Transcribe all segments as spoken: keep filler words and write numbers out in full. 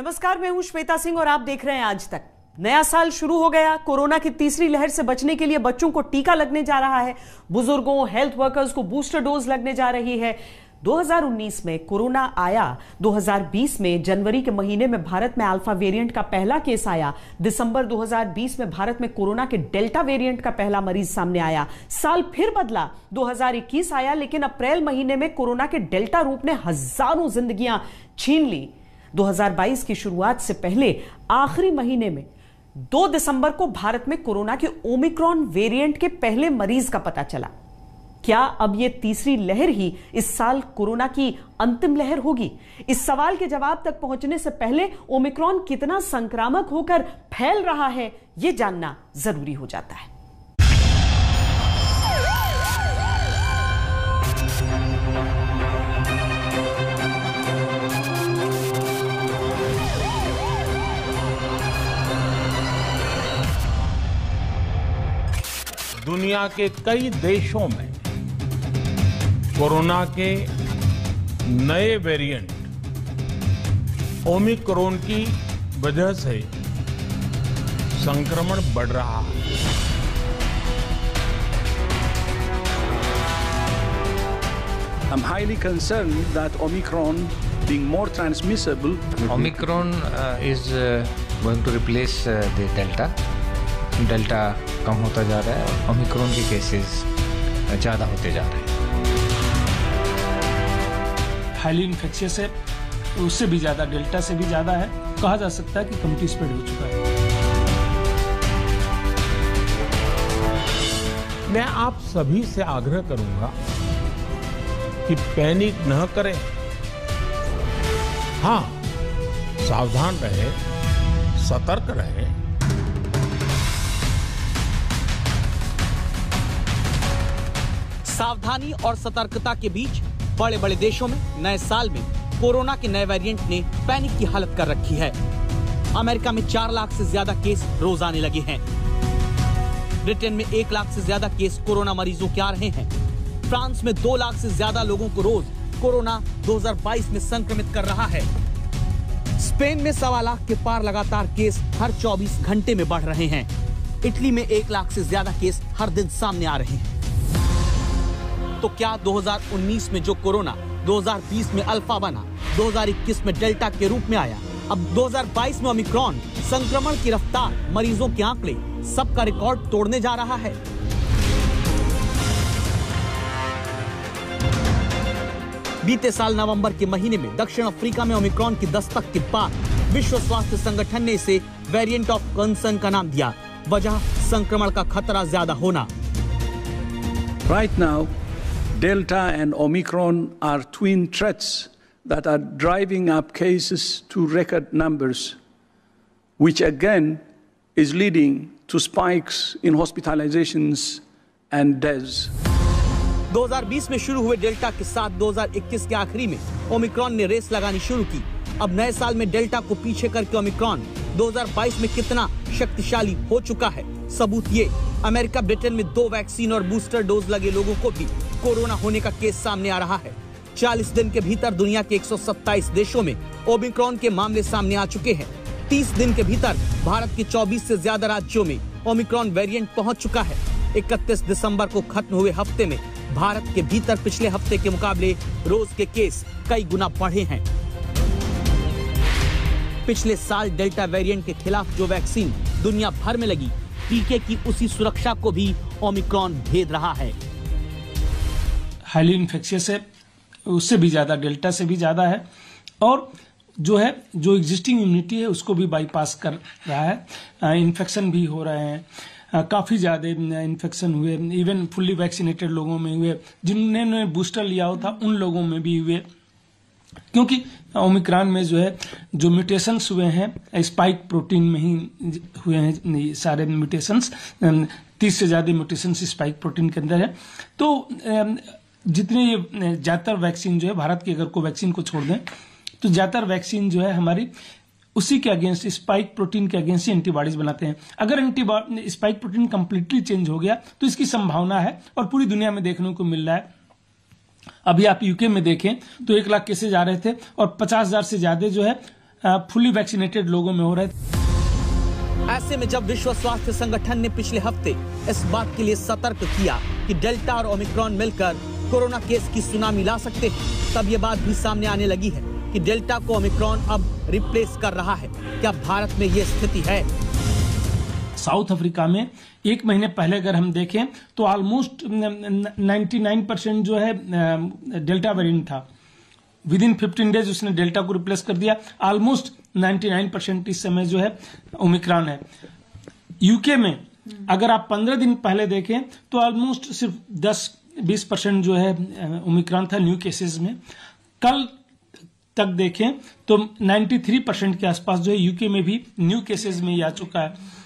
नमस्कार, मैं हूं श्वेता सिंह और आप देख रहे हैं आज तक। नया साल शुरू हो गया। कोरोना की तीसरी लहर से बचने के लिए बच्चों को टीका लगने जा रहा है, बुजुर्गों, हेल्थ वर्कर्स को बूस्टर डोज लगने जा रही है। दो हज़ार उन्नीस में कोरोना आया, दो हज़ार बीस में जनवरी के महीने में भारत में अल्फा वेरिएंट का पहला केस आया, दिसंबर दो हज़ार बीस में भारत में कोरोना के डेल्टा वेरिएंट का पहला मरीज सामने आया। साल फिर बदला, दो हज़ार इक्कीस आया, लेकिन अप्रैल महीने में कोरोना के डेल्टा रूप ने हजारों जिंदगियां छीन ली। दो हज़ार बाईस की शुरुआत से पहले आखिरी महीने में दो दिसंबर को भारत में कोरोना के ओमिक्रॉन वेरिएंट के पहले मरीज का पता चला। क्या अब ये तीसरी लहर ही इस साल कोरोना की अंतिम लहर होगी? इस सवाल के जवाब तक पहुंचने से पहले ओमिक्रॉन कितना संक्रामक होकर फैल रहा है, यह जानना जरूरी हो जाता है। दुनिया के कई देशों में कोरोना के नए वेरिएंट ओमिक्रॉन की वजह से संक्रमण बढ़ रहा है। I'm highly concerned that Omicron being more transmissible. Omicron uh, is uh, going to replace uh, the Delta. Delta कम होता जा रहा है और ओमिक्रॉन के केसेस ज़्यादा होते जा रहे हैं। हाईली इन्फेक्शियस है, उससे भी ज़्यादा, डेल्टा से भी ज़्यादा है। कहा जा सकता है कि कम्युनिटी स्प्रेड हो चुका है। मैं आप सभी से आग्रह करूंगा कि पैनिक न करें। हाँ, सावधान रहें, सतर्क रहें। सावधानी और सतर्कता के बीच बड़े बड़े देशों में नए साल में कोरोना के नए वेरिएंट ने पैनिक की हालत कर रखी है। अमेरिका में चार लाख से ज्यादा केस रोज आने लगे हैं। ब्रिटेन में एक लाख से ज्यादा केस कोरोना मरीजों के आ रहे हैं। फ्रांस में दो लाख से ज्यादा लोगों को रोज कोरोना दो हज़ार बाईस में संक्रमित कर रहा है। स्पेन में सवा लाख के पार लगातार केस हर चौबीस घंटे में बढ़ रहे हैं। इटली में एक लाख से ज्यादा केस हर दिन सामने आ रहे हैं। तो क्या दो हज़ार उन्नीस में जो कोरोना दो हज़ार बीस में अल्फा बना, दो हज़ार इक्कीस में डेल्टा के रूप में आया, अब दो हज़ार बाईस में ओमिक्रॉन, संक्रमण की रफ्तार, मरीजों के आंकड़े, सबका रिकॉर्ड तोड़ने जा रहा है? बीते साल नवंबर के महीने में दक्षिण अफ्रीका में ओमिक्रॉन की दस्तक के बाद विश्व स्वास्थ्य संगठन ने इसे वेरिएंट ऑफ कंसर्न का नाम दिया। वजह, संक्रमण का खतरा ज्यादा होना। Right now Delta and Omicron are twin threats that are driving up cases to record numbers, which again is leading to spikes in hospitalizations and deaths. दो हज़ार बीस में शुरू हुए डेल्टा के साथ दो हज़ार इक्कीस के आखिरी में ओमिक्रॉन ने रेस लगानी शुरू की। अब नए साल में डेल्टा को पीछे करके ओमिक्रॉन दो हज़ार बाईस में कितना शक्तिशाली हो चुका है, सबूत ये अमेरिका, ब्रिटेन में दो वैक्सीन और बूस्टर डोज लगे लोगों को भी कोरोना होने का केस सामने आ रहा है। चालीस दिन के भीतर दुनिया के एक सौ सत्ताईस देशों में ओमिक्रॉन के मामले सामने आ चुके हैं। तीस दिन के भीतर भारत के चौबीस से ज्यादा राज्यों में ओमिक्रॉन वेरिएंट पहुंच चुका है। इकतीस दिसंबर को खत्म हुए हफ्ते में भारत के भीतर पिछले हफ्ते के मुकाबले रोज के केस कई गुना बढ़े हैं। पिछले साल डेल्टा वेरिएंट के खिलाफ जो वैक्सीन दुनिया भर में लगी, टीके की उसी सुरक्षा को भी ओमिक्रॉन भेद रहा है। हाईली इन्फेक्शियस है, उससे भी ज्यादा, डेल्टा से भी ज्यादा है और जो है जो एग्जिस्टिंग इम्यूनिटी है उसको भी बाईपास कर रहा है। इन्फेक्शन भी हो रहे हैं, काफी ज्यादा इन्फेक्शन हुए, इवन फुल्ली वैक्सीनेटेड लोगों में हुए, जिन्होंने बूस्टर लिया हो था उन लोगों में भी हुए, क्योंकि ओमिक्रॉन में जो है जो म्यूटेशंस हुए हैं स्पाइक प्रोटीन में ही हुए हैं। सारे म्यूटेशंस, तीस से ज्यादा म्यूटेशंस स्पाइक प्रोटीन के अंदर है। तो जितने ये ज्यादातर वैक्सीन जो है भारत की, अगर कोवैक्सीन को छोड़ दें तो ज्यादातर वैक्सीन जो है हमारी उसी के अगेंस्ट, स्पाइक प्रोटीन के अगेंस्ट एंटीबॉडीज बनाते हैं। अगर antibody spike protein completely change हो गया तो इसकी संभावना है और पूरी दुनिया में देखने को मिल रहा है। अभी आप यूके में देखें तो एक लाख केसेज आ रहे थे और पचास हजार से ज्यादा जो है फुली वैक्सीनेटेड लोगों में हो रहा है। ऐसे में जब विश्व स्वास्थ्य संगठन ने पिछले हफ्ते इस बात के लिए सतर्क किया कि डेल्टा और ओमिक्रॉन मिलकर कोरोना केस की सुनामी ला सकते हैं, तब ये बात भी सामने आने लगी है कि डेल्टा को ओमिक्रॉन अब रिप्लेस कर रहा है। क्या भारत में ये स्थिति है? साउथ अफ्रीका में एक महीने पहले अगर हम देखें तो ऑलमोस्ट निन्यानवे परसेंट जो है डेल्टा वेरिएंट था, विद इन पंद्रह डेज उसने डेल्टा को रिप्लेस कर दिया। ऑलमोस्ट निन्यानवे परसेंट इस समय जो है ओमिक्रॉन है। यूके में अगर आप पंद्रह दिन पहले देखें तो ऑलमोस्ट सिर्फ दस बीस परसेंट जो है ओमिक्रॉन था न्यू केसेस में। कल तक देखें तो तिरानवे परसेंट के आसपास जो है यूके में भी न्यू केसेस में आ चुका है।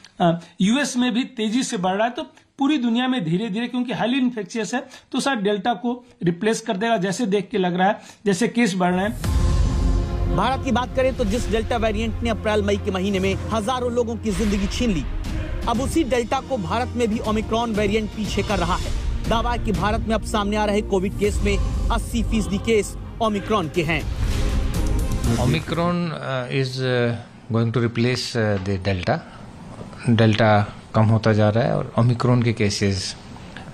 यूएस में भी तेजी से बढ़ रहा है। तो पूरी दुनिया में धीरे धीरे, क्योंकि हाईली इन्फेक्शियस है, तो शायद डेल्टा को रिप्लेस कर देगा, जैसे देख के लग रहा है, जैसे केस बढ़ रहे हैं। भारत की बात करें तो जिस डेल्टा वेरिएंट ने अप्रैल मई के महीने में हजारों लोगों की जिंदगी छीन ली, अब उसी डेल्टा को भारत में भी ओमिक्रॉन वेरिएंट पीछे कर रहा है। दावा है कि भारत में अब सामने आ रहे कोविड केस में अस्सी फीसदी केस ओमिक्रॉन के हैं। Omicron is going to replace the delta. Delta कम होता जा रहा है और ओमिक्रॉन के केसेस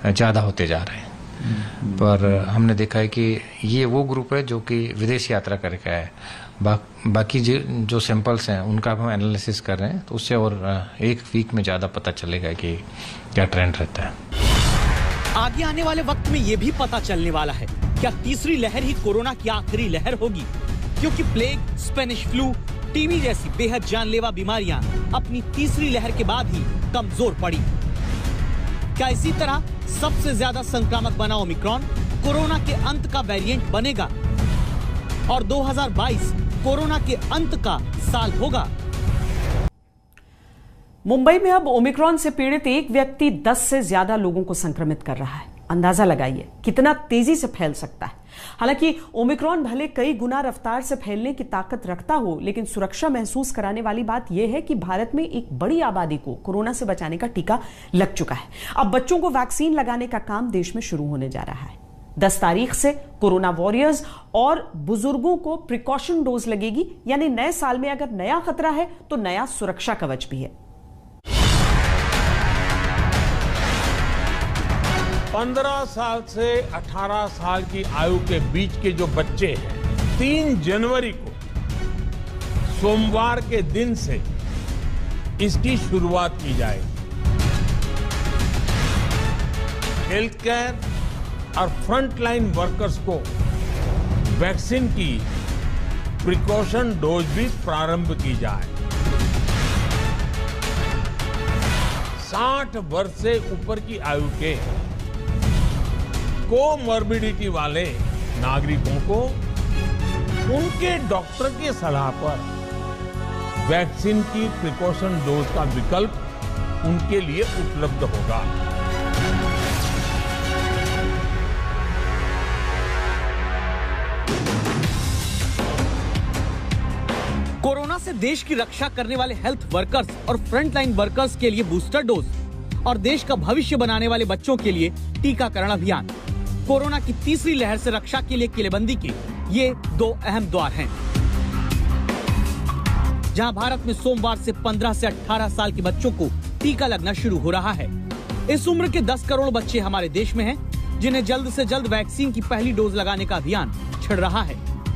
ज़्यादा होते जा रहे हैं। पर हमने देखा है कि ये वो ग्रुप है जो कि विदेश यात्रा करके आए। बा, बाकी जो जो सैंपल्स हैं उनका हम एनालिसिस कर रहे हैं, तो उससे और एक वीक में ज़्यादा पता चलेगा कि क्या ट्रेंड रहता है। आगे आने वाले वक्त में ये भी पता चलने वाला है क्या तीसरी लहर ही कोरोना की आखिरी लहर होगी, क्योंकि प्लेग, स्पेनिश फ्लू, टीबी जैसी बेहद जानलेवा बीमारियां अपनी तीसरी लहर के बाद ही कमजोर पड़ी। क्या इसी तरह सबसे ज्यादा संक्रामक बना ओमिक्रॉन कोरोना के अंत का वेरिएंट बनेगा और दो हजार बाईस कोरोना के अंत का साल होगा? मुंबई में अब ओमिक्रॉन से पीड़ित एक व्यक्ति दस से ज्यादा लोगों को संक्रमित कर रहा है। अंदाजा लगाइए कितना तेजी से फैल सकता है। हालांकि ओमिक्रॉन भले कई गुना रफ्तार से फैलने की ताकत रखता हो, लेकिन सुरक्षा महसूस कराने वाली बात यह है कि भारत में एक बड़ी आबादी को कोरोना से बचाने का टीका लग चुका है। अब बच्चों को वैक्सीन लगाने का काम देश में शुरू होने जा रहा है। दस तारीख से कोरोना वॉरियर्स और बुजुर्गों को प्रिकॉशन डोज लगेगी, यानी नए साल में अगर नया खतरा है तो नया सुरक्षा कवच भी है। पंद्रह साल से अठारह साल की आयु के बीच के जो बच्चे हैं, तीन जनवरी को सोमवार के दिन से इसकी शुरुआत की जाएगी। हेल्थ केयर और फ्रंटलाइन वर्कर्स को वैक्सीन की प्रिकॉशन डोज भी प्रारंभ की जाए। साठ वर्ष से ऊपर की आयु के कोमॉर्बिडिटी वाले नागरिकों को उनके डॉक्टर की सलाह पर वैक्सीन की प्रिकॉशन डोज का विकल्प उनके लिए उपलब्ध होगा। कोरोना से देश की रक्षा करने वाले हेल्थ वर्कर्स और फ्रंटलाइन वर्कर्स के लिए बूस्टर डोज और देश का भविष्य बनाने वाले बच्चों के लिए टीकाकरण अभियान, कोरोना की तीसरी लहर से रक्षा के लिए किलेबंदी के ये दो अहम द्वार हैं। जहां भारत में सोमवार से पंद्रह से अठारह साल के बच्चों को टीका लगना शुरू हो रहा है। इस उम्र के दस करोड़ बच्चे हमारे देश में हैं, जिन्हें जल्द से जल्द वैक्सीन की पहली डोज लगाने का अभियान छिड़ रहा है।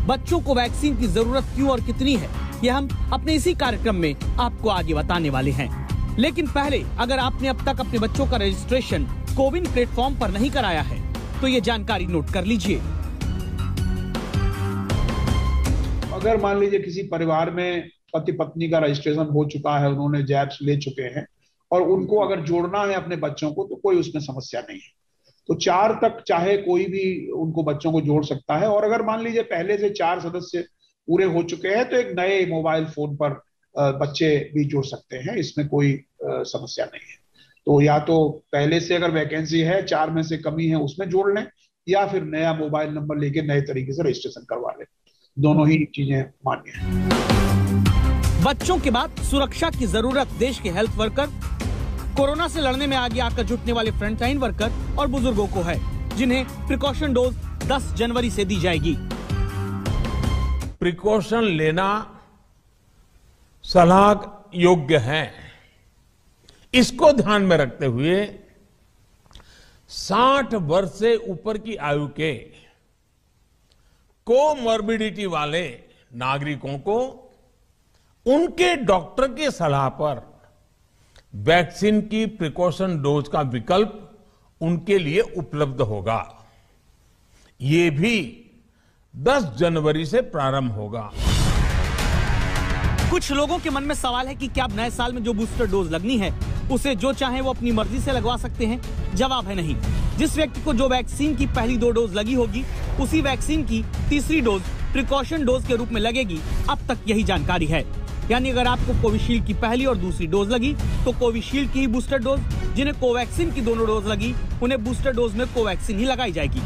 बच्चों को वैक्सीन की जरूरत क्यों और कितनी है, ये हम अपने इसी कार्यक्रम में आपको आगे बताने वाले हैं। लेकिन पहले, अगर आपने अब तक अपने बच्चों का रजिस्ट्रेशन कोविन प्लेटफॉर्म पर नहीं कराया है तो ये जानकारी नोट कर लीजिए। अगर मान लीजिए किसी परिवार में पति पत्नी का रजिस्ट्रेशन हो चुका है, उन्होंने जैब्स ले चुके हैं और उनको अगर जोड़ना है अपने बच्चों को तो कोई उसमें समस्या नहीं है। तो चार तक चाहे कोई भी उनको बच्चों को जोड़ सकता है। और अगर मान लीजिए पहले से चार सदस्य पूरे हो चुके हैं तो एक नए मोबाइल फोन पर बच्चे भी जोड़ सकते हैं, इसमें कोई समस्या नहीं है। तो या तो पहले से अगर वैकेंसी है, चार में से कमी है, उसमें जोड़ लें, या फिर नया मोबाइल नंबर लेके नए तरीके से रजिस्ट्रेशन करवा लें। दोनों ही चीजें मान्य हैं। बच्चों के बाद सुरक्षा की जरूरत देश के हेल्थ वर्कर, कोरोना से लड़ने में आगे आकर जुटने वाले फ्रंटलाइन वर्कर और बुजुर्गों को है, जिन्हें प्रिकॉशन डोज दस जनवरी से दी जाएगी। प्रिकॉशन लेना सलाह योग्य है। इसको ध्यान में रखते हुए साठ वर्ष से ऊपर की आयु के कोमॉर्बिडिटी वाले नागरिकों को उनके डॉक्टर की सलाह पर वैक्सीन की प्रिकॉशन डोज का विकल्प उनके लिए उपलब्ध होगा। ये भी दस जनवरी से प्रारंभ होगा। कुछ लोगों के मन में सवाल है कि क्या नए साल में जो बूस्टर डोज लगनी है उसे जो चाहे वो अपनी मर्जी से लगवा सकते हैं? जवाब है नहीं। जिस व्यक्ति को जो वैक्सीन की पहली दो डोज लगी होगी उसी वैक्सीन की तीसरी डोज प्रिकॉशन डोज के रूप में लगेगी। अब तक यही जानकारी है। यानी अगर आपको कोविशील्ड की पहली और दूसरी डोज लगी तो कोविशील्ड की ही बूस्टर डोज, जिन्हें कोवैक्सीन की दोनों डोज लगी उन्हें बूस्टर डोज में कोवैक्सीन ही लगाई जाएगी।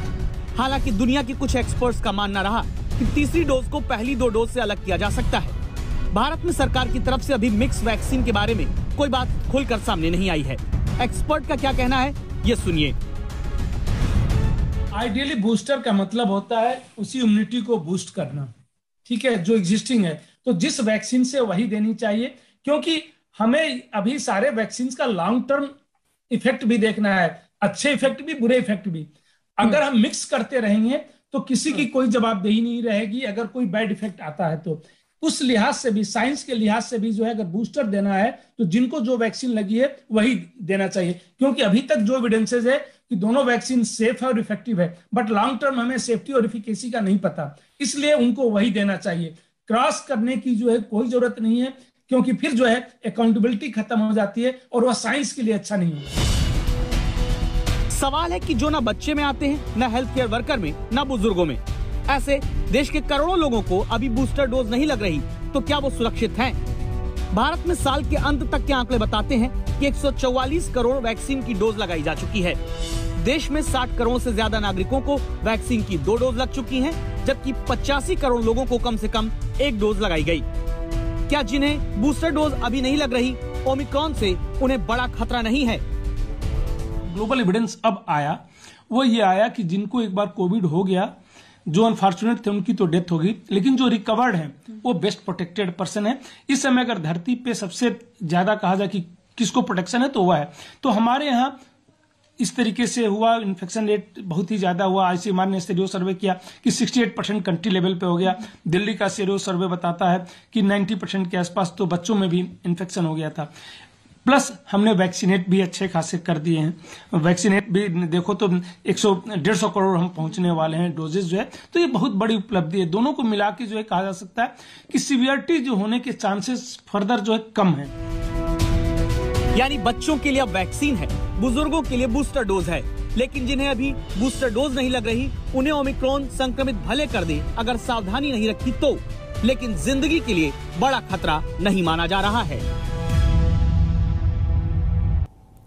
हालांकि दुनिया के कुछ एक्सपर्ट्स का मानना रहा कि तीसरी डोज को पहली दो डोज से अलग किया जा सकता है। भारत में सरकार की तरफ से अभी मिक्स वैक्सीन के बारे में कोई बात खुलकर सामने नहीं आई है। एक्सपर्ट का क्या कहना है ये सुनिए। आइडियली बूस्टर का मतलब होता है उसी इम्यूनिटी को बूस्ट करना, ठीक है, जो एग्जिस्टिंग है, तो जिस वैक्सीन से वही देनी चाहिए, क्योंकि हमें अभी सारे वैक्सीन का लॉन्ग टर्म इफेक्ट भी देखना है, अच्छे इफेक्ट भी बुरे इफेक्ट भी। अगर हम मिक्स करते रहेंगे तो किसी की कोई जवाबदेही नहीं रहेगी अगर कोई बैड इफेक्ट आता है तो। उस लिहाज से भी, साइंस के लिहाज से भी जो है, अगर बूस्टर देना है तो जिनको जो वैक्सीन लगी है वही देना चाहिए, क्योंकि अभी तक जो एविडेंसेज है कि दोनों वैक्सीन सेफ है और इफेक्टिव है, बट लॉन्ग टर्म हमें सेफ्टी और इफिकेसी का नहीं पता, इसलिए उनको वही देना चाहिए। क्रॉस करने की जो है कोई जरूरत नहीं है, क्योंकि फिर जो है अकाउंटेबिलिटी खत्म हो जाती है और वह साइंस के लिए अच्छा नहीं है। सवाल है कि जो ना बच्चे में आते हैं, ना हेल्थ केयर वर्कर में, ना बुजुर्गों में, ऐसे देश के करोड़ों लोगों को अभी बूस्टर डोज नहीं लग रही तो क्या वो सुरक्षित हैं? भारत में साल के अंत तक के आंकड़े बताते हैं कि एक सौ चौवालीस करोड़ वैक्सीन की डोज लगाई जा चुकी है। देश में साठ करोड़ से ज्यादा नागरिकों को वैक्सीन की दो डोज लग चुकी हैं, जबकि पचासी करोड़ लोगों को कम से कम एक डोज लगाई गई। क्या जिन्हें बूस्टर डोज अभी नहीं लग रही ओमिक्रॉन से उन्हें बड़ा खतरा नहीं है? ग्लोबल एविडेंस अब आया, वो ये आया कि जिनको एक बार कोविड हो गया, जो अनफॉर्चुनेट थे उनकी तो डेथ होगी, लेकिन जो रिकवर्ड हैं वो बेस्ट प्रोटेक्टेड पर्सन है। इस समय अगर धरती पे सबसे ज्यादा कहा जाए कि किसको प्रोटेक्शन है तो हुआ है, तो हमारे यहाँ इस तरीके से हुआ। इन्फेक्शन रेट बहुत ही ज्यादा हुआ। आईसीएमआर ने सीरो सर्वे किया कि अड़सठ परसेंट कंट्री लेवल पे हो गया। दिल्ली का सीरो सर्वे बताता है कि नब्बे परसेंट के आसपास तो बच्चों में भी इन्फेक्शन हो गया था। प्लस हमने वैक्सीनेट भी अच्छे खासे कर दिए हैं। वैक्सीनेट भी देखो तो एक सौ डेढ़ सौ करोड़ हम पहुंचने वाले हैं डोजेस जो है, तो ये बहुत बड़ी उपलब्धि है। दोनों को मिला के जो है कहा जा सकता है कि सीवियरिटी जो होने के चांसेस फर्दर जो है कम है। यानी बच्चों के लिए अब वैक्सीन है, बुजुर्गों के लिए बूस्टर डोज है, लेकिन जिन्हें अभी बूस्टर डोज नहीं लग रही उन्हें ओमिक्रॉन संक्रमित भले कर दे, अगर सावधानी नहीं रखी तो, लेकिन जिंदगी के लिए बड़ा खतरा नहीं माना जा रहा है।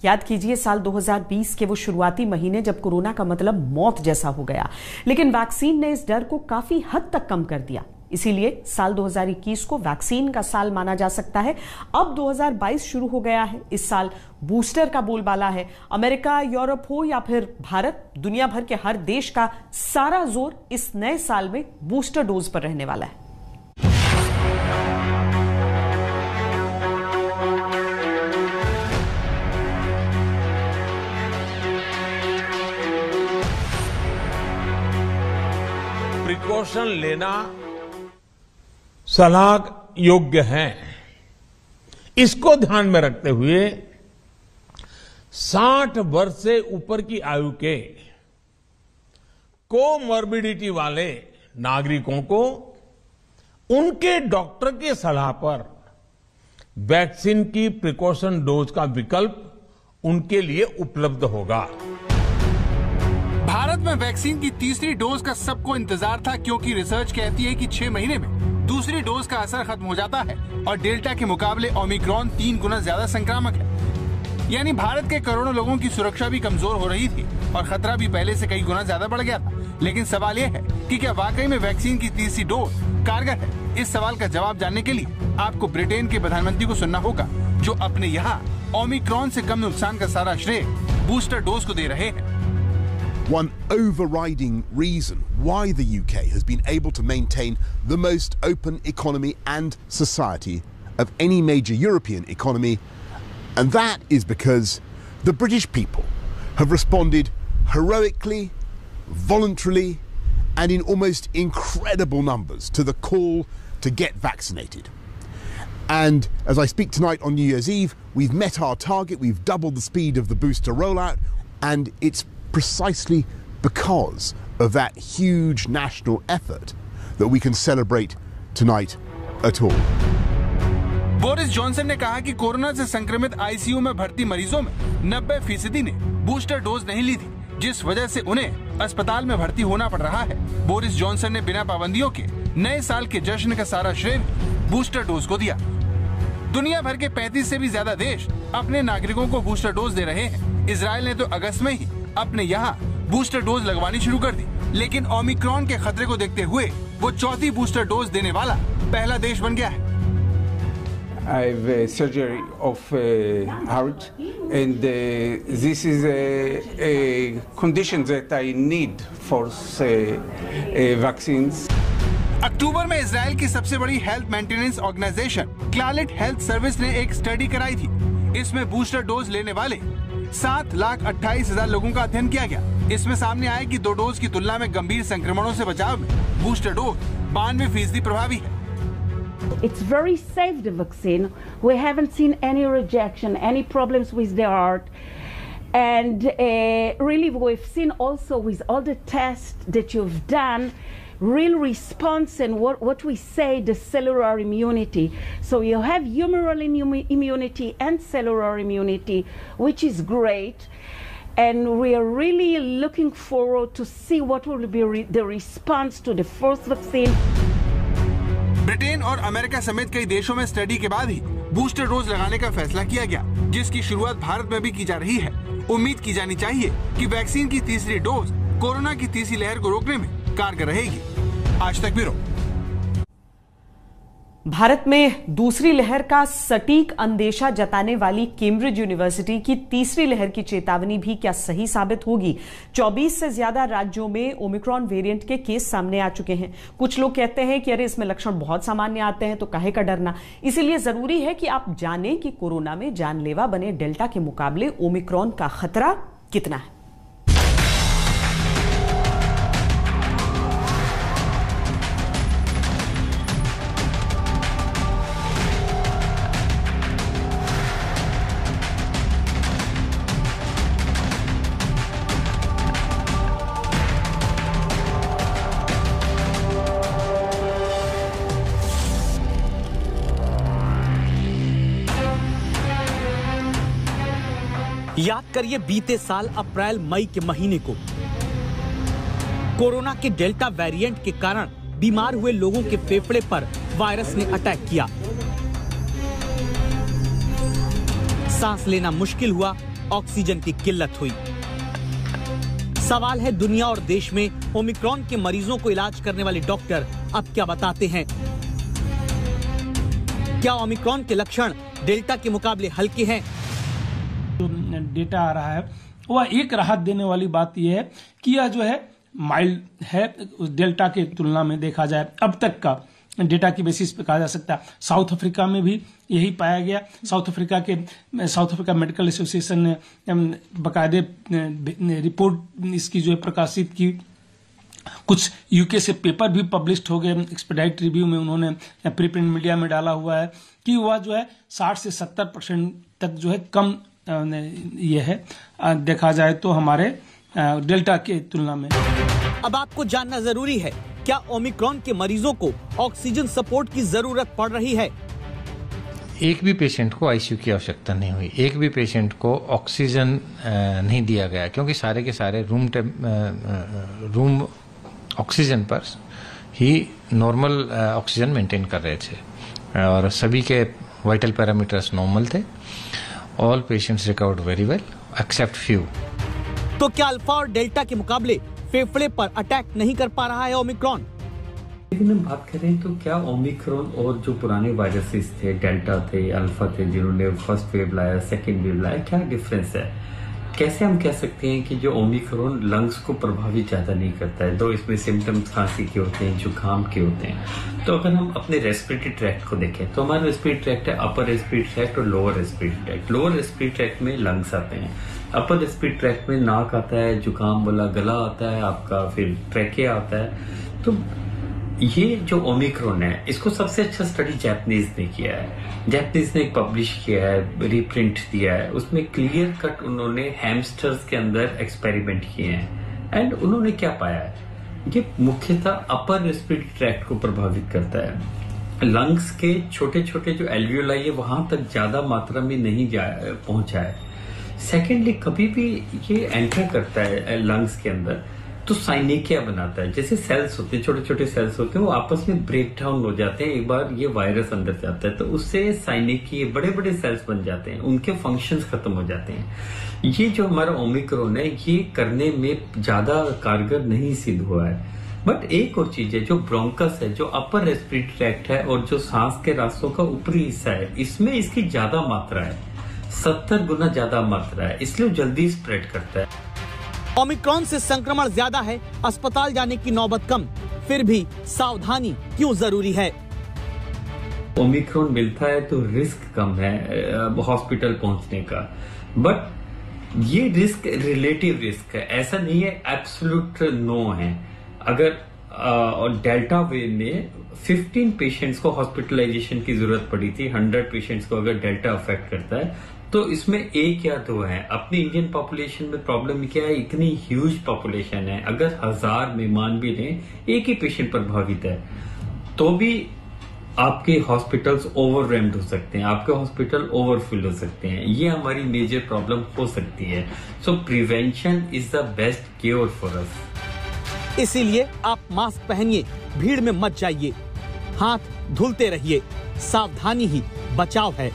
याद कीजिए साल दो हज़ार बीस के वो शुरुआती महीने जब कोरोना का मतलब मौत जैसा हो गया, लेकिन वैक्सीन ने इस डर को काफी हद तक कम कर दिया। इसीलिए साल दो हज़ार इक्कीस को वैक्सीन का साल माना जा सकता है। अब दो हज़ार बाईस शुरू हो गया है, इस साल बूस्टर का बोलबाला है। अमेरिका, यूरोप हो या फिर भारत, दुनिया भर के हर देश का सारा जोर इस नए साल में बूस्टर डोज पर रहने वाला है। प्रिकॉशन लेना सलाह योग्य है। इसको ध्यान में रखते हुए साठ वर्ष से ऊपर की आयु के कोमॉर्बिडिटी वाले नागरिकों को उनके डॉक्टर की सलाह पर वैक्सीन की प्रिकॉशन डोज का विकल्प उनके लिए उपलब्ध होगा। भारत में वैक्सीन की तीसरी डोज का सबको इंतजार था, क्योंकि रिसर्च कहती है कि छह महीने में दूसरी डोज का असर खत्म हो जाता है और डेल्टा के मुकाबले ओमिक्रॉन तीन गुना ज्यादा संक्रामक है। यानी भारत के करोड़ों लोगों की सुरक्षा भी कमजोर हो रही थी और खतरा भी पहले से कई गुना ज्यादा बढ़ गया था। लेकिन सवाल यह है कि क्या वाकई में वैक्सीन की तीसरी डोज कारगर है? इस सवाल का जवाब जानने के लिए आपको ब्रिटेन के प्रधानमंत्री को सुनना होगा, जो अपने यहाँ ओमिक्रॉन से कम नुकसान का सारा श्रेय बूस्टर डोज को दे रहे हैं। One overriding reason why the U K has been able to maintain the most open economy and society of any major European economy, and that is because the British people have responded heroically, voluntarily, and in almost incredible numbers to the call to get vaccinated. And as I speak tonight on New Year's Eve, we've met our target, we've doubled the speed of the booster rollout, and it's precisely because of that huge national effort that we can celebrate tonight at all. Boris Johnson ने कहा कि corona से संक्रमित ICU में भर्ती मरीजों में नब्बे फीसदी ने बूस्टर डोज नहीं ली थी, जिस वजह से उन्हें अस्पताल में भर्ती होना पड़ रहा है। बोरिस जॉनसन ने बिना पाबंदियों के नए साल के जश्न का सारा श्रेय बूस्टर डोज को दिया। दुनिया भर के पैंतीस से भी ज्यादा देश अपने नागरिकों को बूस्टर डोज दे रहे हैं। इसराइल ने तो अगस्त में ही अपने यहाँ बूस्टर डोज लगवानी शुरू कर दी, लेकिन ओमिक्रॉन के खतरे को देखते हुए वो चौथी बूस्टर डोज देने वाला पहला देश बन गया है। I have a surgery of uh, heart, and uh, this is a, a condition that I need for say, a vaccines. अक्टूबर में इसराइल की सबसे बड़ी health maintenance organisation Clalit health service ने एक स्टडी कराई थी। इसमें बूस्टर डोज लेने वाले सात लाख अट्ठाईस हजार लोगों का अध्ययन किया गया। इसमें सामने आया कि दो डोज की तुलना में गंभीर संक्रमणों से बचाव में बूस्टर डोज बानवे फीसदी प्रभावी है। It's very safe, the vaccine. We haven't seen any rejection, any problems with the heart, and uh, really we've seen also with all the tests that you've done, real response and what what we say the cellular immunity. So you have humoral immunity and cellular immunity, which is great. And we are really looking forward to see what will be re the response to the fourth vaccine. Britain और America समेत कई देशों में study के बाद ही booster dose लगाने का फैसला किया गया, जिसकी शुरुआत भारत में भी की जा रही है। उम्मीद की जानी चाहिए कि वैक्सीन की तीसरी डोज कोरोना की तीसरी लहर को रोकने में कारगर रहेगी। आज तक ब्यूरो। भारत में दूसरी लहर का सटीक अंदेशा जताने वाली कैम्ब्रिज यूनिवर्सिटी की तीसरी लहर की चेतावनी भी क्या सही साबित होगी? चौबीस से ज्यादा राज्यों में ओमिक्रॉन वेरिएंट के केस सामने आ चुके हैं। कुछ लोग कहते हैं कि अरे इसमें लक्षण बहुत सामान्य आते हैं, तो काहे का डरना। इसीलिए जरूरी है कि आप जानें कि कोरोना में जानलेवा बने डेल्टा के मुकाबले ओमिक्रॉन का खतरा कितना है। याद करिए बीते साल अप्रैल मई के महीने को कोरोना के डेल्टा वेरिएंट के कारण बीमार हुए लोगों के फेफड़े पर वायरस ने अटैक किया। सांस लेना मुश्किल हुआ, ऑक्सीजन की किल्लत हुई। सवाल है दुनिया और देश में ओमिक्रॉन के मरीजों को इलाज करने वाले डॉक्टर अब क्या बताते हैं? क्या ओमिक्रॉन के लक्षण डेल्टा के मुकाबले हल्के हैं? डेटा आ रहा है वह एक राहत देने वाली बात यह है कि यह जो है माइल्ड है डेल्टा के तुलना में। देखा जाए अब तक का डेटा की बेसिस पे कहा जा सकता है। साउथ अफ्रीका में भी यही पाया गया। साउथ अफ्रीका के साउथ अफ्रीका मेडिकल एसोसिएशन ने बाकायदे रिपोर्ट इसकी जो है प्रकाशित की। कुछ यूके से पेपर भी पब्लिश हो गए, एक्सपेडाइट रिव्यू में उन्होंने प्रीप्रिंट मीडिया में डाला हुआ है कि वह जो है साठ से सत्तर परसेंट तक जो है कम यह है देखा जाए तो हमारे डेल्टा के तुलना में। अब आपको जानना जरूरी है क्या ओमिक्रॉन के मरीजों को ऑक्सीजन सपोर्ट की जरूरत पड़ रही है? एक भी पेशेंट को आईसीयू की आवश्यकता नहीं हुई, एक भी पेशेंट को ऑक्सीजन नहीं दिया गया, क्योंकि सारे के सारे रूम रूम ऑक्सीजन पर ही नॉर्मल ऑक्सीजन मेंटेन कर रहे थे और सभी के वाइटल पैरामीटर्स नॉर्मल थे। All patients recovered very well, except few. तो क्या अल्फा और डेल्टा के मुकाबले फेफड़े पर अटैक नहीं कर पा रहा है ओमिक्रॉन? लेकिन हम बात करें तो क्या ओमिक्रॉन और जो पुराने वायरसेस थे, डेल्टा थे, अल्फा थे, जिन्होंने फर्स्ट वेव लाया, सेकेंड वेव लाया, क्या डिफरेंस है? कैसे हम कह सकते हैं कि जो ओमिक्रॉन लंग्स को प्रभावित ज़्यादा नहीं करता है, दो इसमें सिम्टम्स खांसी के होते हैं, जुकाम के होते हैं। तो अगर हम अपने रेस्पिरेटरी ट्रैक्ट को देखें तो हमारा रेस्पिरेटरी ट्रैक्ट है अपर रेस्पिरेटरी ट्रैक्ट और lower respiratory tract. Lower respiratory tract में लंग्स आते हैं, अपर रेस्पिरेटरी ट्रैक्ट में नाक आता है, जुकाम वाला गला आता है आपका, फिर ट्रैकिया आता है। तो ये जो ओमिक्रॉन है इसको सबसे अच्छा स्टडी जापानीज ने किया है। जापानीज ने एक पब्लिश किया है, रिप्रिंट दिया है, उसमें क्लियर कट उन्होंने हैमस्टर्स के अंदर एक्सपेरिमेंट किए हैं। एंड उन्होंने क्या पाया है, ये मुख्यतः अपर रेस्पिरेटरी ट्रैक्ट को प्रभावित करता है। लंग्स के छोटे छोटे जो एल्वियोलाई है वहां तक ज्यादा मात्रा में नहीं पहुंचा है। सेकेंडली, कभी भी ये एंटर करता है लंग्स के अंदर तो साइनेकिया बनाता है, जैसे सेल्स होते हैं, छोटे छोटे सेल्स होते हैं, वो आपस में ब्रेक डाउन हो जाते हैं। एक बार ये वायरस अंदर जाता है तो उससे साइनेकिए बड़े बड़े सेल्स बन जाते हैं, उनके फंक्शंस खत्म हो जाते हैं। ये जो हमारा ओमिक्रॉन है ये करने में ज्यादा कारगर नहीं सिद्ध हुआ है। बट एक और चीज है, जो ब्रोंकस है, जो अपर रेस्पिरेटरी ट्रैक्ट है और जो सांस के रास्तों का ऊपरी हिस्सा है, इसमें इसकी ज्यादा मात्रा है, सत्तर गुना ज्यादा मात्रा है, इसलिए जल्दी स्प्रेड करता है। ओमिक्रॉन से संक्रमण ज्यादा है, अस्पताल जाने की नौबत कम, फिर भी सावधानी क्यों जरूरी है? ओमिक्रॉन मिलता है तो रिस्क कम है हॉस्पिटल पहुंचने का, बट ये रिस्क रिलेटिव रिस्क है, ऐसा नहीं है एब्सोल्यूट नो है। अगर डेल्टा वेव में पंद्रह पेशेंट्स को हॉस्पिटलाइजेशन की जरूरत पड़ी थी सौ पेशेंट्स को, अगर डेल्टा अफेक्ट करता है तो इसमें एक या दो है। अपनी इंडियन पॉपुलेशन में प्रॉब्लम क्या है, इतनी ह्यूज पॉपुलेशन है, अगर हजार मेहमान भी लें एक ही पेशेंट प्रभावित है तो भी आपके हॉस्पिटल्स ओवरवेल्म्ड हो सकते हैं, आपके हॉस्पिटल ओवरफुल हो सकते हैं, ये हमारी मेजर प्रॉब्लम हो सकती है। So prevention is the best cure for us. इसीलिए आप मास्क पहनिए, भीड़ में मत जाइए, हाथ धुलते रहिए, सावधानी ही बचाव है।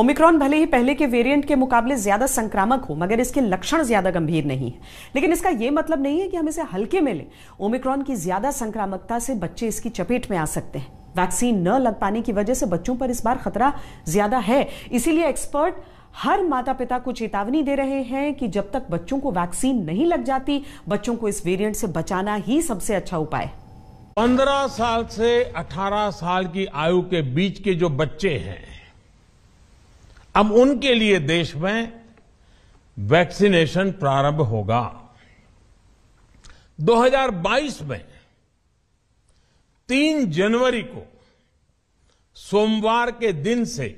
ओमिक्रॉन भले ही पहले के वेरिएंट के मुकाबले ज्यादा संक्रामक हो, मगर इसके लक्षण ज्यादा गंभीर नहीं है। लेकिन इसका यह मतलब नहीं है कि हम इसे हल्के में लें। ओमिक्रॉन की ज्यादा संक्रामकता से बच्चे इसकी चपेट में आ सकते हैं। वैक्सीन न लग पाने की वजह से बच्चों पर इस बार खतरा ज्यादा है, इसीलिए एक्सपर्ट हर माता पिता को चेतावनी दे रहे हैं कि जब तक बच्चों को वैक्सीन नहीं लग जाती, बच्चों को इस वेरिएंट से बचाना ही सबसे अच्छा उपाय है। पंद्रह साल से अठारह साल की आयु के बीच के जो बच्चे हैं, अब उनके लिए देश में वैक्सीनेशन प्रारंभ होगा। दो हज़ार बाईस में तीन जनवरी को सोमवार के दिन से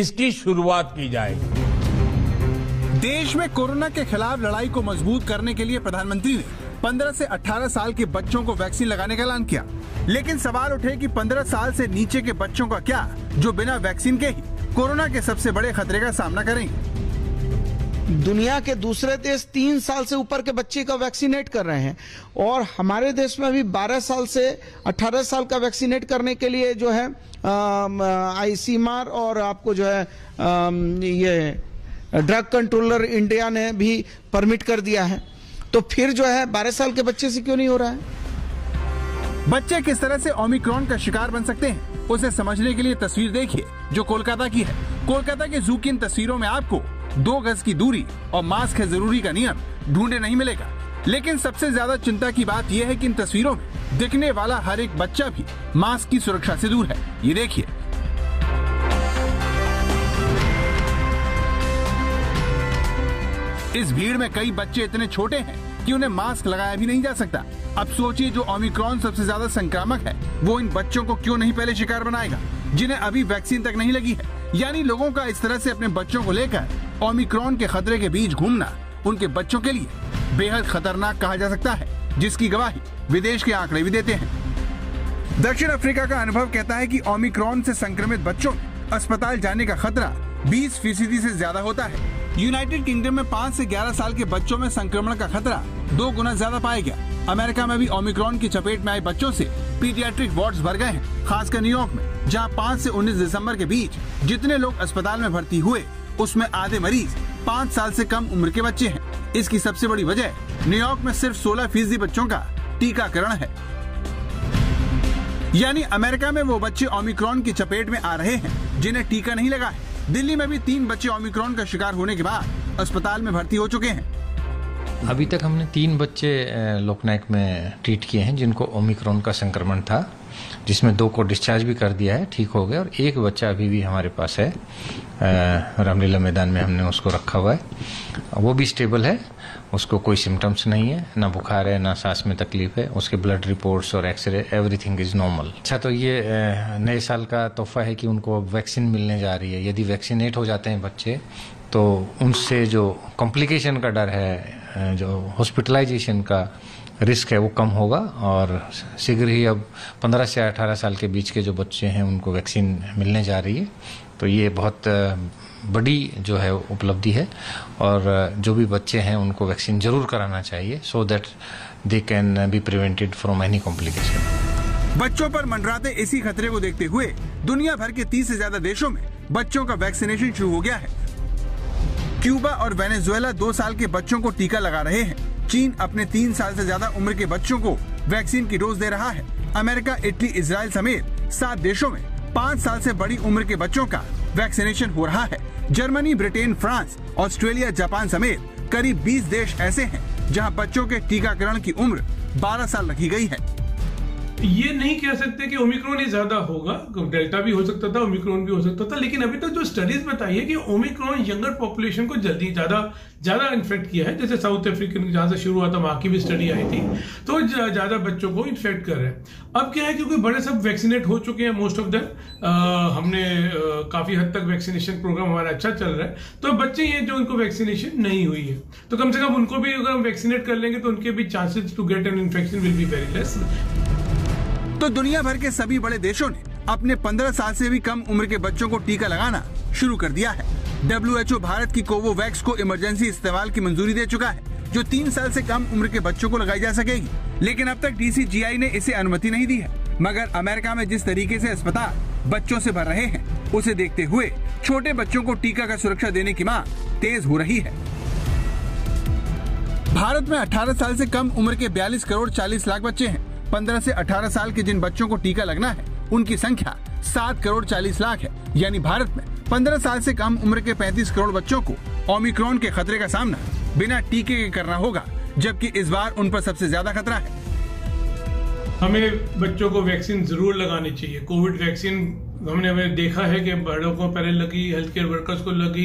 इसकी शुरुआत की जाएगी। देश में कोरोना के खिलाफ लड़ाई को मजबूत करने के लिए प्रधानमंत्री ने पंद्रह से अठारह साल के बच्चों को वैक्सीन लगाने का ऐलान किया। लेकिन सवाल उठे कि पंद्रह साल से नीचे के बच्चों का क्या, जो बिना वैक्सीन के ही कोरोना के सबसे बड़े खतरे का सामना करेंगे। दुनिया के दूसरे देश तीन साल से ऊपर के बच्चे का वैक्सीनेट कर रहे हैं और हमारे देश में भी बारह साल से अठारह साल का वैक्सीनेट करने के लिए जो है आईसीएमआर और आपको जो है आ, ये ड्रग कंट्रोलर इंडिया ने भी परमिट कर दिया है। तो फिर जो है बारह साल के बच्चे से क्यों नहीं हो रहा है? बच्चे किस तरह से ओमिक्रॉन का शिकार बन सकते हैं, उसे समझने के लिए तस्वीर देखिए जो कोलकाता की है। कोलकाता के जू की इन तस्वीरों में आपको दो गज की दूरी और मास्क है जरूरी का नियम ढूंढे नहीं मिलेगा। लेकिन सबसे ज्यादा चिंता की बात यह है कि इन तस्वीरों में दिखने वाला हर एक बच्चा भी मास्क की सुरक्षा से दूर है। ये देखिए, इस भीड़ में कई बच्चे इतने छोटे हैं कि उन्हें मास्क लगाया भी नहीं जा सकता। अब सोचिए, जो ओमिक्रॉन सबसे ज्यादा संक्रामक है वो इन बच्चों को क्यों नहीं पहले शिकार बनाएगा, जिन्हें अभी वैक्सीन तक नहीं लगी है। यानी लोगों का इस तरह से अपने बच्चों को लेकर ओमिक्रॉन के खतरे के बीच घूमना उनके बच्चों के लिए बेहद खतरनाक कहा जा सकता है, जिसकी गवाही विदेश के आंकड़े भी देते हैं। दक्षिण अफ्रीका का अनुभव कहता है कि ओमिक्रॉन से संक्रमित बच्चों में अस्पताल जाने का खतरा बीस फीसदी से ज्यादा होता है। यूनाइटेड किंगडम में पाँच से ग्यारह साल के बच्चों में संक्रमण का खतरा दो गुना ज्यादा पाया गया। अमेरिका में भी ओमिक्रॉन की चपेट में आए बच्चों से पीडियाट्रिक वार्ड्स भर गए हैं, खासकर न्यूयॉर्क में, जहां पाँच से उन्नीस दिसंबर के बीच जितने लोग अस्पताल में भर्ती हुए उसमें आधे मरीज पाँच साल से कम उम्र के बच्चे हैं। इसकी सबसे बड़ी वजह न्यूयॉर्क में सिर्फ सोलह फीसदी बच्चों का टीकाकरण है। यानी अमेरिका में वो बच्चे ओमिक्रॉन की चपेट में आ रहे हैं जिन्हें टीका नहीं लगा है। दिल्ली में भी तीन बच्चे ओमिक्रॉन का शिकार होने के बाद अस्पताल में भर्ती हो चुके हैं। अभी तक हमने तीन बच्चे लोकनायक में ट्रीट किए हैं जिनको ओमिक्रॉन का संक्रमण था, जिसमें दो को डिस्चार्ज भी कर दिया है, ठीक हो गए, और एक बच्चा अभी भी हमारे पास है, रामलीला मैदान में हमने उसको रखा हुआ है, वो भी स्टेबल है, उसको कोई सिम्टम्स नहीं है, ना बुखार है, ना सांस में तकलीफ है, उसके ब्लड रिपोर्ट्स और एक्सरे एवरीथिंग इज़ नॉर्मल। अच्छा, तो ये नए साल का तोहफा है कि उनको अब वैक्सीन मिलने जा रही है। यदि वैक्सीनेट हो जाते हैं बच्चे तो उनसे जो कॉम्प्लिकेशन का डर है, जो हॉस्पिटलाइजेशन का रिस्क है, वो कम होगा और शीघ्र ही अब पंद्रह से अठारह साल के बीच के जो बच्चे हैं उनको वैक्सीन मिलने जा रही है। तो ये बहुत बड़ी जो है उपलब्धि है और जो भी बच्चे हैं उनको वैक्सीन जरूर कराना चाहिए so that they can be prevented from any complication. बच्चों पर मंडराते इसी खतरे को देखते हुए दुनिया भर के तीस से ज्यादा देशों में बच्चों का वैक्सीनेशन शुरू हो गया है। क्यूबा और वेनेजुएला दो साल के बच्चों को टीका लगा रहे हैं। चीन अपने तीन साल से ज्यादा उम्र के बच्चों को वैक्सीन की डोज दे रहा है। अमेरिका, इटली, इजराइल समेत सात देशों में पाँच साल से बड़ी उम्र के बच्चों का वैक्सीनेशन हो रहा है। Germany, Britain, France, Australia, Japan समेत करीब बीस देश ऐसे हैं जहाँ बच्चों के टीकाकरण की उम्र बारह साल रखी गयी है। ये नहीं कह सकते कि ओमिक्रॉन ही ज्यादा होगा, डेल्टा भी हो सकता था, ओमिक्रॉन भी हो सकता था, लेकिन अभी तक तो जो स्टडीज बताई है कि ओमिक्रॉन यंगर पॉपुलेशन को जल्दी ज्यादा ज्यादा इन्फेक्ट किया है। जैसे साउथ अफ्रीकन जहां से शुरू हुआ था वहां की भी स्टडी आई थी, तो ज्यादा बच्चों को इन्फेक्ट कर रहे हैं। अब क्या है, क्योंकि बड़े सब वैक्सीनेट हो चुके हैं, मोस्ट ऑफ देम हमने आ, काफी हद तक वैक्सीनेशन प्रोग्राम हमारा अच्छा चल रहा है, तो बच्चे हैं जो इनको वैक्सीनेशन नहीं हुई है, तो कम से कम उनको भी अगर हम वैक्सीनेट कर लेंगे तो उनके भी chances to get an infection will be very less. तो दुनिया भर के सभी बड़े देशों ने अपने पंद्रह साल से भी कम उम्र के बच्चों को टीका लगाना शुरू कर दिया है। डब्ल्यूएचओ भारत की कोवोवैक्स को इमरजेंसी इस्तेमाल की मंजूरी दे चुका है, जो तीन साल से कम उम्र के बच्चों को लगाई जा सकेगी, लेकिन अब तक डी सी जी आई ने इसे अनुमति नहीं दी है। मगर अमेरिका में जिस तरीके से अस्पताल बच्चों से भर रहे हैं, उसे देखते हुए छोटे बच्चों को टीका का सुरक्षा देने की मांग तेज हो रही है। भारत में अठारह साल से कम उम्र के बयालीस करोड़ चालीस लाख बच्चे हैं। पंद्रह से अठारह साल के जिन बच्चों को टीका लगना है उनकी संख्या सात करोड़ चालीस लाख है, यानी भारत में पंद्रह साल से कम उम्र के पैंतीस करोड़ बच्चों को ओमिक्रॉन के खतरे का सामना बिना टीके के करना होगा, जबकि इस बार उन पर सबसे ज्यादा खतरा है। हमें बच्चों को वैक्सीन जरूर लगानी चाहिए। कोविड वैक्सीन हमने हमें देखा है कि बड़ों को पहले लगी, हेल्थ केयर वर्कर्स को लगी,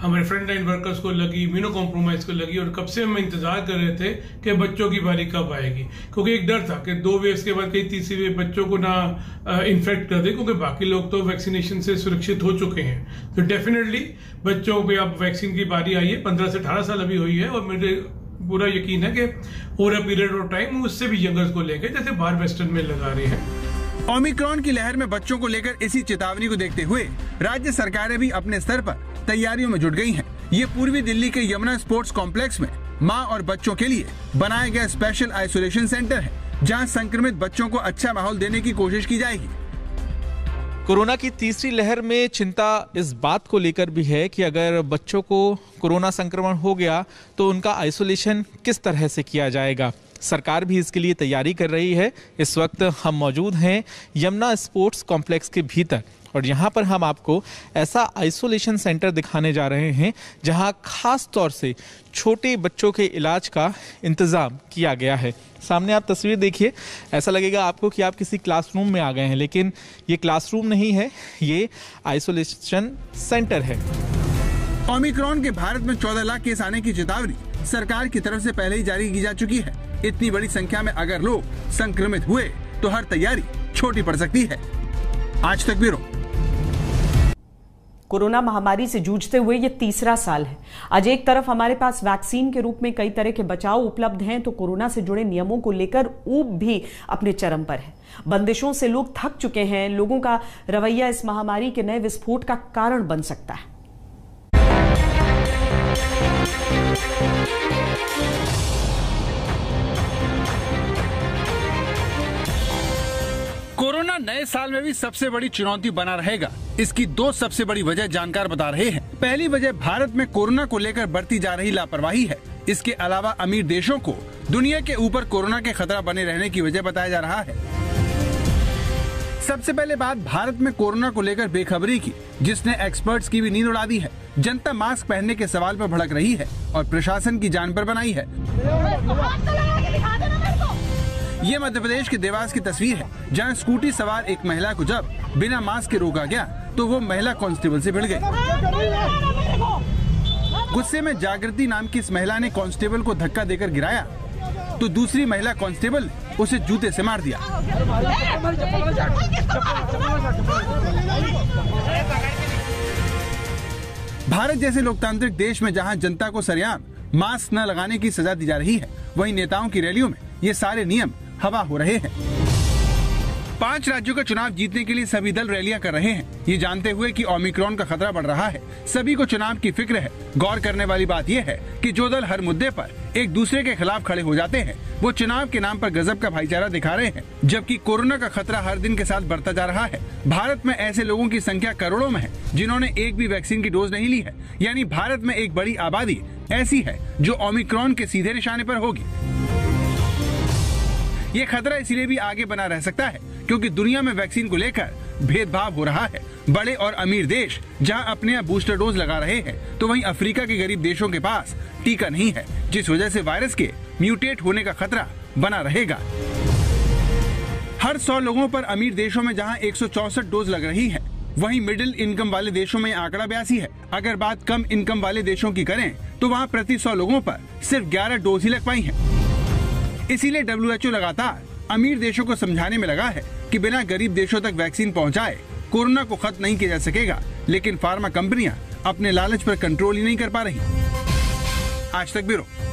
हमारे फ्रंट लाइन वर्कर्स को लगी, इम्यूनो कॉम्प्रोमाइज को लगी, और कब से हम इंतजार कर रहे थे कि बच्चों की बारी कब आएगी, क्योंकि एक डर था कि दो वेव्स के बाद कई तीसरी वेव बच्चों को ना इन्फेक्ट कर दे, क्योंकि बाकी लोग तो वैक्सीनेशन से सुरक्षित हो चुके हैं। तो डेफिनेटली बच्चों पर अब वैक्सीन की बारी आई है। पंद्रह से अठारह साल अभी हुई है और मेरे पूरा यकीन है कि पूरा पीरियड ऑफ टाइम उससे भी यंगर्स को लेकर जैसे बाहर वेस्टर्न में लगा रहे हैं। ओमिक्रॉन की लहर में बच्चों को लेकर इसी चेतावनी को देखते हुए राज्य सरकारें भी अपने स्तर पर तैयारियों में जुट गई हैं। ये पूर्वी दिल्ली के यमुना स्पोर्ट्स कॉम्प्लेक्स में मां और बच्चों के लिए बनाया गया स्पेशल आइसोलेशन सेंटर है, जहाँ संक्रमित बच्चों को अच्छा माहौल देने की कोशिश की जाएगी। कोरोना की तीसरी लहर में चिंता इस बात को लेकर भी है कि अगर बच्चों को कोरोना संक्रमण हो गया तो उनका आइसोलेशन किस तरह से किया जाएगा। सरकार भी इसके लिए तैयारी कर रही है। इस वक्त हम मौजूद हैं यमुना स्पोर्ट्स कॉम्प्लेक्स के भीतर और यहाँ पर हम आपको ऐसा आइसोलेशन सेंटर दिखाने जा रहे हैं जहाँ खास तौर से छोटे बच्चों के इलाज का इंतज़ाम किया गया है। सामने आप तस्वीर देखिए, ऐसा लगेगा आपको कि आप किसी क्लासरूम में आ गए हैं, लेकिन ये क्लासरूम नहीं है, ये आइसोलेशन सेंटर है। ओमिक्रॉन के भारत में चौदह लाख केस आने की चेतावनी सरकार की तरफ से पहले ही जारी की जा चुकी है। इतनी बड़ी संख्या में अगर लोग संक्रमित हुए तो हर तैयारी छोटी पड़ सकती है। आज तक ब्यूरो। कोरोना महामारी से जूझते हुए ये तीसरा साल है। आज एक तरफ हमारे पास वैक्सीन के रूप में कई तरह के बचाव उपलब्ध हैं, तो कोरोना से जुड़े नियमों को लेकर ऊब भी अपने चरम पर है। बंदिशों से लोग थक चुके हैं। लोगों का रवैया इस महामारी के नए विस्फोट का कारण बन सकता है। कोरोना नए साल में भी सबसे बड़ी चुनौती बना रहेगा। इसकी दो सबसे बड़ी वजह जानकार बता रहे हैं। पहली वजह भारत में कोरोना को लेकर बढ़ती जा रही लापरवाही है। इसके अलावा अमीर देशों को दुनिया के ऊपर कोरोना के खतरा बने रहने की वजह बताया जा रहा है। सबसे पहले बात भारत में कोरोना को लेकर बेखबरी की, जिसने एक्सपर्ट्स की भी नींद उड़ा दी है। जनता मास्क पहनने के सवाल पर भड़क रही है और प्रशासन की जान पर बनाई है। ये मध्य प्रदेश के देवास की तस्वीर है, जहां स्कूटी सवार एक महिला को जब बिना मास्क के रोका गया तो वो महिला कांस्टेबल से भिड़ गई। गुस्से में जागृति नाम की इस महिला ने कांस्टेबल को धक्का देकर गिराया तो दूसरी महिला कांस्टेबल उसे जूते से मार दिया। भारत जैसे लोकतांत्रिक देश में जहां जनता को सरेआम मास्क न लगाने की सजा दी जा रही है, वहीं नेताओं की रैलियों में ये सारे नियम हवा हो रहे हैं। पांच राज्यों का चुनाव जीतने के लिए सभी दल रैलियां कर रहे हैं, ये जानते हुए कि ओमिक्रॉन का खतरा बढ़ रहा है। सभी को चुनाव की फिक्र है। गौर करने वाली बात यह है कि जो दल हर मुद्दे पर एक दूसरे के खिलाफ खड़े हो जाते हैं, वो चुनाव के नाम पर गजब का भाईचारा दिखा रहे हैं, जबकि कोरोना का खतरा हर दिन के साथ बढ़ता जा रहा है। भारत में ऐसे लोगों की संख्या करोड़ों में है जिन्होंने एक भी वैक्सीन की डोज नहीं ली है, यानी भारत में एक बड़ी आबादी ऐसी है जो ओमिक्रॉन के सीधे निशाने पर होगी। ये खतरा इसलिए भी आगे बना रह सकता है क्योंकि दुनिया में वैक्सीन को लेकर भेदभाव हो रहा है। बड़े और अमीर देश जहां अपने यहाँ बूस्टर डोज लगा रहे हैं, तो वहीं अफ्रीका के गरीब देशों के पास टीका नहीं है, जिस वजह से वायरस के म्यूटेट होने का खतरा बना रहेगा। हर सौ लोगों पर अमीर देशों में जहाँ एक सौ चौसठ डोज लग रही है, वहीं मिडिल इनकम वाले देशों में आंकड़ा बयासी है। अगर बात कम इनकम वाले देशों की करें तो वहाँ प्रति सौ लोगों पर सिर्फ ग्यारह डोज ही लग पाई है। इसीलिए डब्ल्यूएचओ लगातार अमीर देशों को समझाने में लगा है कि बिना गरीब देशों तक वैक्सीन पहुंचाए कोरोना को खत्म नहीं किया जा सकेगा, लेकिन फार्मा कंपनियां अपने लालच पर कंट्रोल ही नहीं कर पा रही। आज तक ब्यूरो।